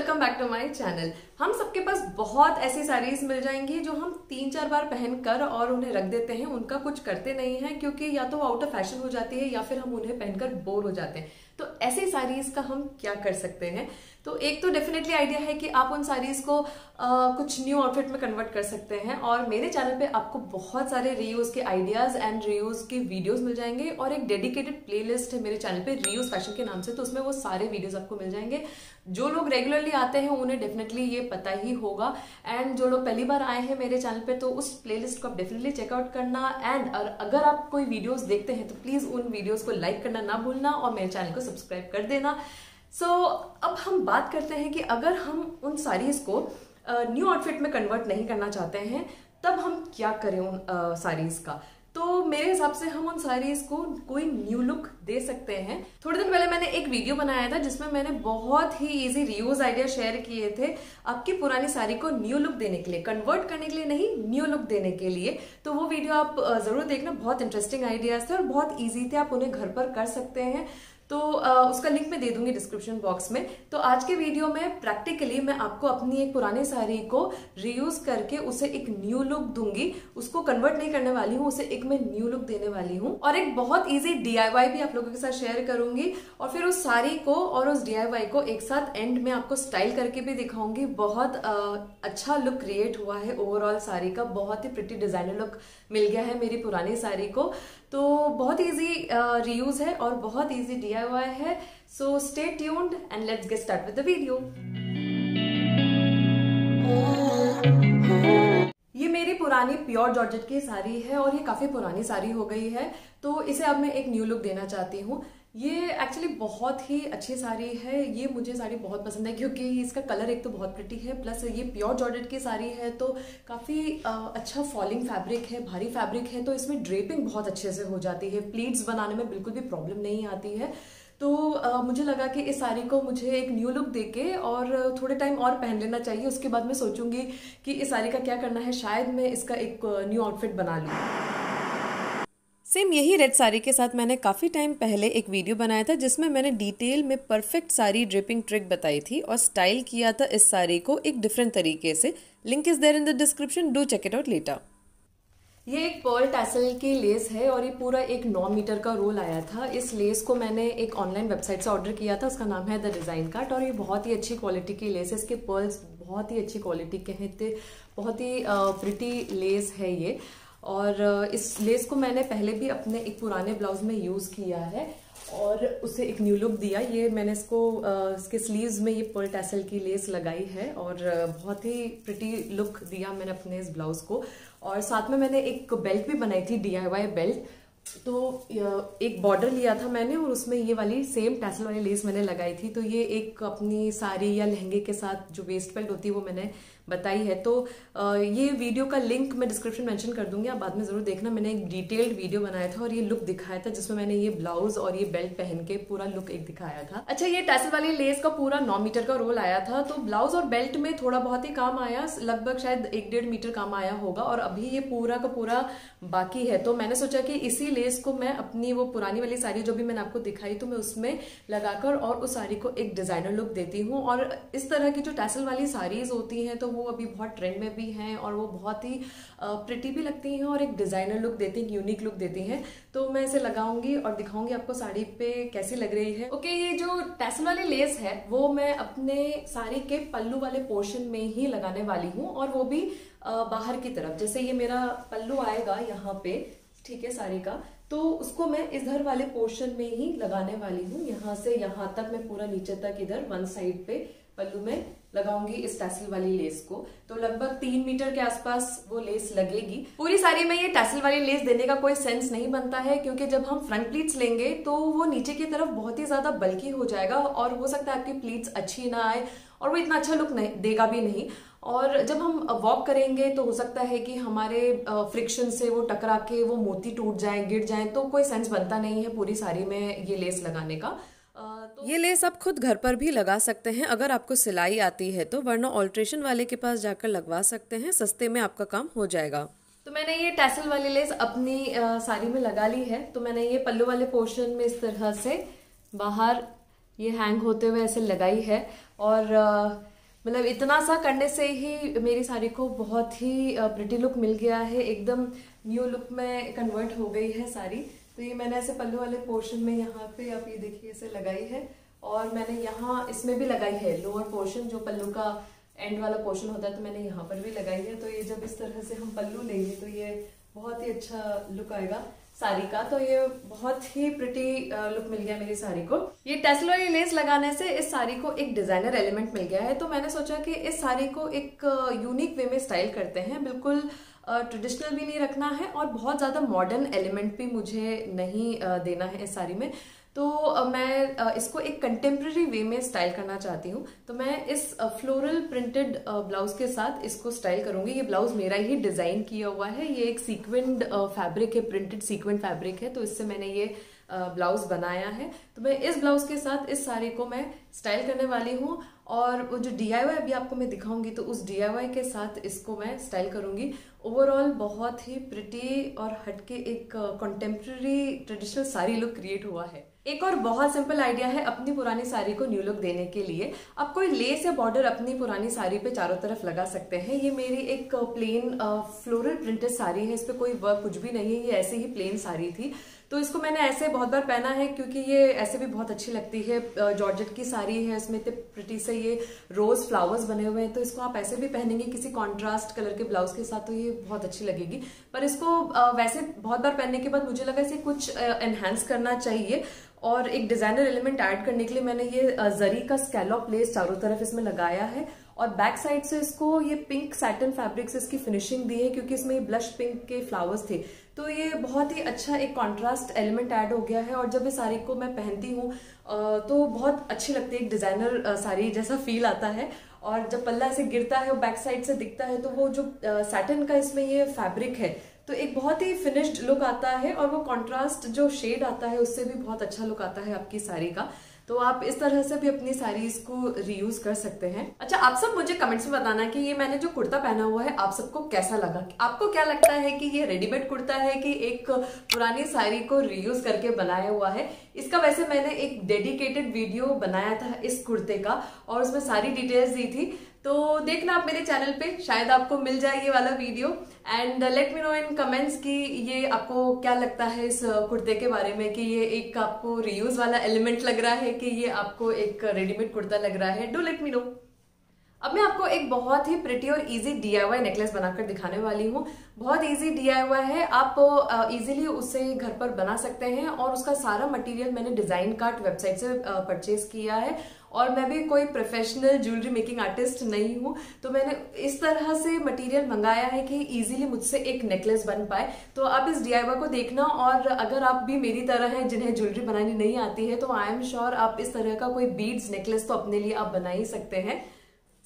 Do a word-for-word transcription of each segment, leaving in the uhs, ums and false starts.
Welcome back to my channel. हम सबके पास बहुत ऐसी साड़ीज मिल जाएंगी जो हम तीन चार बार पहनकर और उन्हें रख देते हैं, उनका कुछ करते नहीं हैं क्योंकि या तो वो आउट ऑफ फैशन हो जाती है या फिर हम उन्हें पहनकर बोर हो जाते हैं। तो ऐसी साड़ीज का हम क्या कर सकते हैं? तो एक तो डेफिनेटली आइडिया है कि आप उन साड़ीज को आ, कुछ न्यू आउटफिट में कन्वर्ट कर सकते हैं। और मेरे चैनल पे आपको बहुत सारे रीयूज के आइडियाज एंड रीयूज के वीडियोस मिल जाएंगे और एक डेडिकेटेड प्लेलिस्ट है मेरे चैनल पे रीयूज फैशन के नाम से, तो उसमें वो सारे वीडियोस आपको मिल जाएंगे। जो लोग रेगुलरली आते हैं उन्हें डेफिनेटली ये पता ही होगा, एंड जो लोग पहली बार आए हैं मेरे चैनल पे तो उस प्लेलिस्ट को आप डेफिनेटली चेकआउट करना। एंड अगर आप कोई वीडियोज देखते हैं तो प्लीज उन वीडियोज को लाइक करना ना भूलना और मेरे चैनल को सब्सक्राइब कर देना। सो so, अब हम बात करते हैं कि अगर हम उन साड़ीज को न्यू uh, आउटफिट में कन्वर्ट नहीं करना चाहते हैं तब हम क्या करें उन uh, साड़ीज का। तो मेरे हिसाब से हम उन साड़ीज को कोई न्यू लुक दे सकते हैं। थोड़े दिन पहले मैंने एक वीडियो बनाया था जिसमें मैंने बहुत ही इजी रीयूज आइडिया शेयर किए थे आपकी पुरानी साड़ी को न्यू लुक देने के लिए, कन्वर्ट करने के लिए नहीं, न्यू लुक देने के लिए। तो वो वीडियो आप जरूर देखना, बहुत इंटरेस्टिंग आइडियाज थे और बहुत ईजी थे, आप उन्हें घर पर कर सकते हैं। तो उसका लिंक मैं दे दूंगी डिस्क्रिप्शन बॉक्स में। तो आज के वीडियो में प्रैक्टिकली मैं आपको अपनी एक पुरानी साड़ी को रीयूज करके उसे एक न्यू लुक दूंगी, उसको कन्वर्ट नहीं करने वाली हूँ, उसे एक मैं न्यू लुक देने वाली हूँ। और एक बहुत इजी डीआईवाई भी आप लोगों के साथ शेयर करूंगी और फिर उस साड़ी को और उस डीआईवाई को एक साथ एंड में आपको स्टाइल करके भी दिखाऊंगी। बहुत अच्छा लुक क्रिएट हुआ है ओवरऑल साड़ी का, बहुत ही प्रिटी डिजाइनर लुक मिल गया है मेरी पुरानी साड़ी को। तो बहुत ईजी रीयूज है और बहुत ईजी डी आई वाई हुआ है। So stay tuned and let's get start with the video. ये मेरी पुरानी प्योर जॉर्जेट की साड़ी है और ये काफी पुरानी साड़ी हो गई है, तो इसे अब मैं एक न्यू लुक देना चाहती हूँ। ये एक्चुअली बहुत ही अच्छी साड़ी है, ये मुझे साड़ी बहुत पसंद है क्योंकि इसका कलर एक तो बहुत प्रिटी है, प्लस ये प्योर जॉर्जेट की साड़ी है तो काफ़ी अच्छा फॉलिंग फैब्रिक है, भारी फैब्रिक है, तो इसमें ड्रेपिंग बहुत अच्छे से हो जाती है, प्लीट्स बनाने में बिल्कुल भी प्रॉब्लम नहीं आती है। तो आ, मुझे लगा कि इस साड़ी को मुझे एक न्यू लुक देके और थोड़े टाइम और पहन लेना चाहिए, उसके बाद मैं सोचूंगी कि इस साड़ी का क्या करना है, शायद मैं इसका एक न्यू आउटफिट बना लूँ। सेम यही रेड साड़ी के साथ मैंने काफ़ी टाइम पहले एक वीडियो बनाया था जिसमें मैंने डिटेल में परफेक्ट साड़ी ड्रिपिंग ट्रिक बताई थी और स्टाइल किया था इस साड़ी को एक डिफरेंट तरीके से। Link is there in the description, do check it out later. ये एक पर्ल टैसल की लेस है और ये पूरा एक नौ मीटर का रोल आया था। इस लेस को मैंने एक ऑनलाइन वेबसाइट से ऑर्डर किया था, उसका नाम है द डिज़ाइन कार्ट और ये बहुत ही अच्छी क्वालिटी की लेस है। इसके पर्ल्स बहुत ही अच्छी क्वालिटी के हैं, बहुत ही प्रिटी लेस है ये। और इस लेस को मैंने पहले भी अपने एक पुराने ब्लाउज में यूज़ किया है और उसे एक न्यू लुक दिया। ये मैंने इसको इसके स्लीव्स में ये पर्ल टैसल की लेस लगाई है और बहुत ही प्रिटी लुक दिया मैंने अपने इस ब्लाउज़ को। और साथ में मैंने एक बेल्ट भी बनाई थी, डीआईवाई बेल्ट। तो एक बॉर्डर लिया था मैंने और उसमें ये वाली सेम टैसल वाली लेस मैंने लगाई थी। तो ये एक अपनी साड़ी या लहंगे के साथ जो वेस्ट बेल्ट होती है वो मैंने बताई है। तो ये वीडियो का लिंक मैं डिस्क्रिप्शन मेंशन कर दूंगी, आप बाद में ज़रूर देखना। मैंने एक डिटेल्ड वीडियो बनाया था और ये लुक दिखाया था जिसमें मैंने ये ब्लाउज और ये बेल्ट पहन के पूरा लुक एक दिखाया था। अच्छा, ये टैसल वाली लेस का पूरा नौ मीटर का रोल आया था, तो ब्लाउज और बेल्ट में थोड़ा बहुत ही काम आया, लगभग शायद एक डेढ़ मीटर काम आया होगा और अभी ये पूरा का पूरा बाकी है। तो मैंने सोचा कि इसी लेस को मैं अपनी वो पुरानी वाली साड़ी जो भी मैंने आपको दिखाई तो मैं उसमें लगाकर और उस साड़ी को एक डिजाइनर लुक देती हूँ। और इस तरह की जो टैसल वाली साड़ीज होती हैं तो वो अभी बहुत ट्रेंड में भी हैं और वो बहुत ही प्रिटी भी लगती हैं और एक डिजाइनर लुक देती हैं, यूनिक लुक देती हैं। तो मैं इसे लगाऊंगी और दिखाऊंगी आपको साड़ी पे कैसी लग रही है। ओके, ये जो टैसल वाली लेस है वो मैं अपने साड़ी के पल्लू वाले पोर्शन में ही लगाने वाली हूँ और वो भी बाहर की तरफ। जैसे ये मेरा पल्लू आएगा यहाँ पे, ठीक है, साड़ी का, तो उसको मैं इधर वाले पोर्शन में ही लगाने वाली हूँ। यहाँ से यहाँ तक मैं पूरा नीचे तक इधर वन साइड पे पल्लू में लगाऊंगी इस टैसल वाली लेस को। तो लगभग तीन मीटर के आसपास वो लेस लगेगी। पूरी साड़ी में ये टैसल वाली लेस देने का कोई सेंस नहीं बनता है क्योंकि जब हम फ्रंट प्लीट्स लेंगे तो वो नीचे की तरफ बहुत ही ज्यादा बल्की हो जाएगा और हो सकता है आपकी प्लीट्स अच्छी ना आए और वो इतना अच्छा लुक नहीं देगा भी नहीं। और जब हम वॉक करेंगे तो हो सकता है कि हमारे फ्रिक्शन से वो टकरा के वो मोती टूट जाए, गिर जाए, तो कोई सेंस बनता नहीं है पूरी साड़ी में ये लेस लगाने का। तो ये लेस आप खुद घर पर भी लगा सकते हैं अगर आपको सिलाई आती है तो, वरना ऑल्ट्रेशन वाले के पास जाकर लगवा सकते हैं, सस्ते में आपका काम हो जाएगा। तो मैंने ये टैसल वाली लेस अपनी साड़ी में लगा ली है। तो मैंने ये पल्लू वाले पोर्शन में इस तरह से बाहर ये हैंग होते हुए ऐसे लगाई है और मतलब इतना सा करने से ही मेरी साड़ी को बहुत ही प्रिटी लुक मिल गया है, एकदम न्यू लुक में कन्वर्ट हो गई है साड़ी। तो ये मैंने ऐसे पल्लू वाले पोर्शन में यहाँ पे आप ये देखिए ऐसे लगाई है और मैंने यहाँ इसमें भी लगाई है, लोअर पोर्शन जो पल्लू का एंड वाला पोर्शन होता है तो मैंने यहाँ पर भी लगाई है। तो ये जब इस तरह से हम पल्लू लेंगे तो ये बहुत ही अच्छा लुक आएगा साड़ी का। तो ये बहुत ही प्रिटी लुक मिल गया मेरी साड़ी को। ये टेस्लोरी लेस लगाने से इस साड़ी को एक डिजाइनर एलिमेंट मिल गया है। तो मैंने सोचा कि इस साड़ी को एक यूनिक वे में स्टाइल करते हैं, बिल्कुल ट्रेडिशनल भी नहीं रखना है और बहुत ज़्यादा मॉडर्न एलिमेंट भी मुझे नहीं देना है इस साड़ी में। तो मैं इसको एक कंटेम्प्रेरी वे में स्टाइल करना चाहती हूँ। तो मैं इस फ्लोरल प्रिंटेड ब्लाउज के साथ इसको स्टाइल करूँगी। ये ब्लाउज मेरा ही डिज़ाइन किया हुआ है, ये एक सीक्वेंड फैब्रिक है, प्रिंटेड सीक्वेंड फैब्रिक है, तो इससे मैंने ये ब्लाउज बनाया है। तो मैं इस ब्लाउज के साथ इस साड़ी को मैं स्टाइल करने वाली हूँ और वो जो डी आई वाई अभी आपको मैं दिखाऊंगी तो उस डी आई वाई के साथ इसको मैं स्टाइल करूंगी। ओवरऑल बहुत ही प्रिटी और हटके एक contemporary traditional sari look create हुआ है। एक और बहुत सिंपल आइडिया है अपनी पुरानी साड़ी को न्यू लुक देने के लिए। आप कोई लेस या बॉर्डर अपनी पुरानी साड़ी पे चारों तरफ लगा सकते हैं। ये मेरी एक प्लेन फ्लोरल प्रिंटेड साड़ी है, इस पर कोई वर्क कुछ भी नहीं है, ये ऐसे ही प्लेन साड़ी थी। तो इसको मैंने ऐसे बहुत बार पहना है क्योंकि ये ऐसे भी बहुत अच्छी लगती है, जॉर्जेट की साड़ी है, इसमें इतने प्रिटी से ये रोज फ्लावर्स बने हुए हैं। तो इसको आप ऐसे भी पहनेंगे किसी कॉन्ट्रास्ट कलर के ब्लाउज के साथ तो ये बहुत अच्छी लगेगी। पर इसको वैसे बहुत बार पहनने के बाद मुझे लगा इसे कुछ एनहांस करना चाहिए और एक डिजाइनर एलिमेंट ऐड करने के लिए मैंने ये जरी का स्कैलॉप लेस चारों तरफ इसमें लगाया है और बैक साइड से इसको ये पिंक सैटिन फैब्रिक से इसकी फिनिशिंग दी है क्योंकि इसमें ये ब्लश पिंक के फ्लावर्स थे। तो ये बहुत ही अच्छा एक कंट्रास्ट एलिमेंट ऐड हो गया है और जब इस साड़ी को मैं पहनती हूँ तो बहुत अच्छी लगती है, एक डिजाइनर साड़ी जैसा फील आता है। और जब पल्ला ऐसे गिरता है और बैक साइड से दिखता है तो वो जो सैटिन का इसमें ये फैब्रिक है तो एक बहुत ही फिनिश्ड लुक आता है और वो कॉन्ट्रास्ट जो शेड आता है उससे भी बहुत अच्छा लुक आता है आपकी साड़ी का। तो आप इस तरह से भी अपनी साड़ीज को रीयूज कर सकते हैं। अच्छा, आप सब मुझे कमेंट्स में बताना कि ये मैंने जो कुर्ता पहना हुआ है आप सबको कैसा लगा। आपको क्या लगता है कि ये रेडीमेड कुर्ता है कि एक पुरानी साड़ी को रीयूज करके बनाया हुआ है? इसका वैसे मैंने एक डेडिकेटेड वीडियो बनाया था इस कुर्ते का और उसमें सारी डिटेल्स दी थी, तो देखना आप मेरे चैनल पे, शायद आपको मिल जाए ये वाला video. And let me know in comments कि ये आपको क्या लगता है इस कुर्ते के बारे में, कि ये एक आपको रीयूज वाला एलिमेंट लग रहा है कि ये आपको एक रेडीमेड कुर्ता लग रहा है। Do let me know. अब मैं आपको एक बहुत ही प्रिटी और easy D I Y necklace बनाकर दिखाने वाली हूँ। बहुत इजी डी आई वाई है, आप इजीली उसे घर पर बना सकते हैं और उसका सारा मटेरियल मैंने डिजाइन कार्ट वेबसाइट से परचेज किया है और मैं भी कोई प्रोफेशनल ज्वेलरी मेकिंग आर्टिस्ट नहीं हूँ। तो मैंने इस तरह से मटेरियल मंगाया है कि इजीली मुझसे एक नेकलेस बन पाए। तो आप इस डी आई वाई को देखना और अगर आप भी मेरी तरह हैं जिन्हें ज्वेलरी बनानी नहीं आती है तो आई एम श्योर आप इस तरह का कोई बीड्स नेकलेस तो अपने लिए आप बना ही सकते हैं।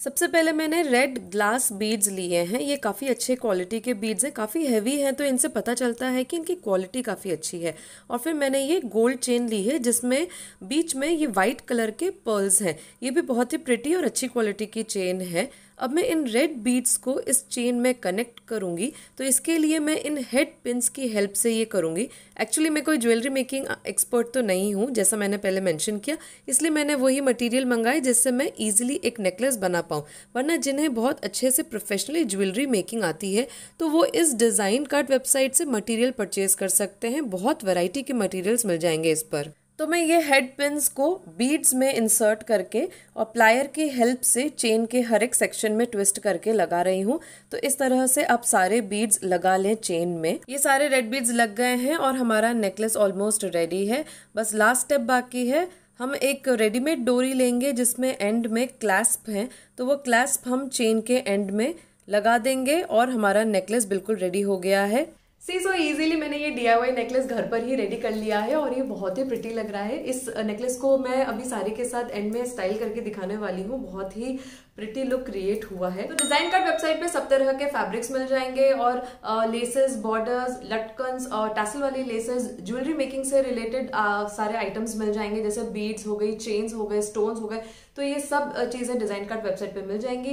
सबसे पहले मैंने रेड ग्लास बीड्स लिए हैं, ये काफ़ी अच्छे क्वालिटी के बीड्स हैं, काफ़ी हैवी हैं तो इनसे पता चलता है कि इनकी क्वालिटी काफ़ी अच्छी है। और फिर मैंने ये गोल्ड चेन ली है जिसमें बीच में ये वाइट कलर के पर्ल्स हैं, ये भी बहुत ही प्रिटी और अच्छी क्वालिटी की चेन है। अब मैं इन रेड बीड्स को इस चेन में कनेक्ट करूँगी, तो इसके लिए मैं इन हेड पिन्स की हेल्प से ये करूँगी। एक्चुअली मैं कोई ज्वेलरी मेकिंग एक्सपर्ट तो नहीं हूँ जैसा मैंने पहले मेंशन किया, इसलिए मैंने वही मटेरियल मंगाए जिससे मैं इजीली एक नेकलेस बना पाऊँ। वरना जिन्हें बहुत अच्छे से प्रोफेशनली ज्वेलरी मेकिंग आती है तो वो इस डिज़ाइन कार्ट वेबसाइट से मटीरियल परचेज कर सकते हैं, बहुत वैरायटी के मटीरियल्स मिल जाएंगे इस पर। तो मैं ये हेड पिन्स को बीड्स में इंसर्ट करके और प्लायर की हेल्प से चेन के हर एक सेक्शन में ट्विस्ट करके लगा रही हूँ। तो इस तरह से आप सारे बीड्स लगा लें चेन में। ये सारे रेड बीड्स लग गए हैं और हमारा नेकलेस ऑलमोस्ट रेडी है। बस लास्ट स्टेप बाकी है, हम एक रेडीमेड डोरी लेंगे जिसमें एंड में क्लैस्प है, तो वो क्लैस्प हम चेन के एंड में लगा देंगे और हमारा नेकलेस बिल्कुल रेडी हो गया है। सी सो इजीली मैंने ये डी आई वाई नेकलेस घर पर ही रेडी कर लिया है और ये बहुत ही प्रिटी लग रहा है। इस नेकलेस को मैं अभी साड़ी के साथ एंड में स्टाइल करके दिखाने वाली हूँ, बहुत ही प्रिटी लुक क्रिएट हुआ है। तो डिजाइन कार्ट वेबसाइट पे सब तरह के फैब्रिक्स मिल जाएंगे और लेसेस, बॉर्डर्स, लटकन्स और टैसल वाली लेसेस, ज्वेलरी मेकिंग से रिलेटेड सारे आइटम्स मिल जाएंगे जैसे बीड्स हो गई, चेन्स हो गए, स्टोन्स हो गए, तो ये सब चीज़ें डिजाइन कार्ट वेबसाइट पे मिल जाएंगी।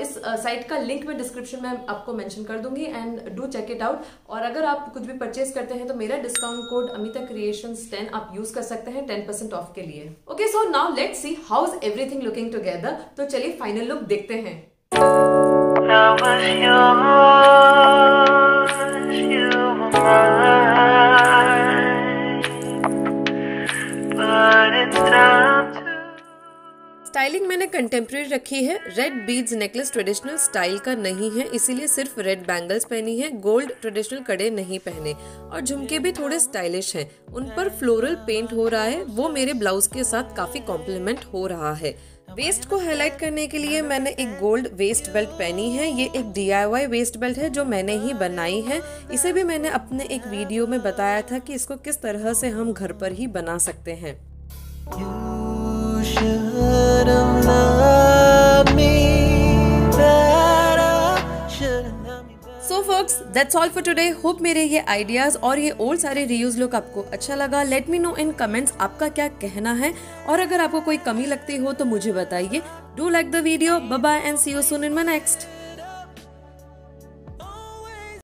इस साइट का लिंक मैं डिस्क्रिप्शन में आपको मैंशन कर दूंगी and do check it out. और अगर आप कुछ भी परचेज करते हैं तो मेरा discount code Amita creations ten आप यूज कर सकते हैं टेन परसेंट ऑफ के लिए। Okay, so now let's see how is everything looking together. तो चलिए फाइनल लुक देखते हैं। स्टाइलिंग मैंने कंटेम्प्रेरी रखी है। Red beads necklace traditional style का नहीं है, इसीलिए सिर्फ रेड बैंगल्स पहनी है। गोल्ड ट्रेडिशनल कड़े नहीं पहने और झुमके भी थोड़े स्टाइलिश हैं। उन पर फ्लोरल पेंट हो रहा है, वो मेरे ब्लाउज के साथ काफी कॉम्प्लीमेंट हो रहा है। वेस्ट को हाईलाइट करने के लिए मैंने एक गोल्ड वेस्ट बेल्ट पहनी है। ये एक D I Y waist belt है जो मैंने ही बनाई है। इसे भी मैंने अपने एक वीडियो में बताया था कि इसको किस तरह से हम घर पर ही बना सकते हैं। So folks, that's all for today. Hope मेरे ये आइडियाज और ये ओल्ड सारे रीयूज लुक आपको अच्छा लगा। Let me know in comments आपका क्या कहना है, और अगर आपको कोई कमी लगती हो तो मुझे बताइए। Do like the video. Bye bye and see you soon in my next.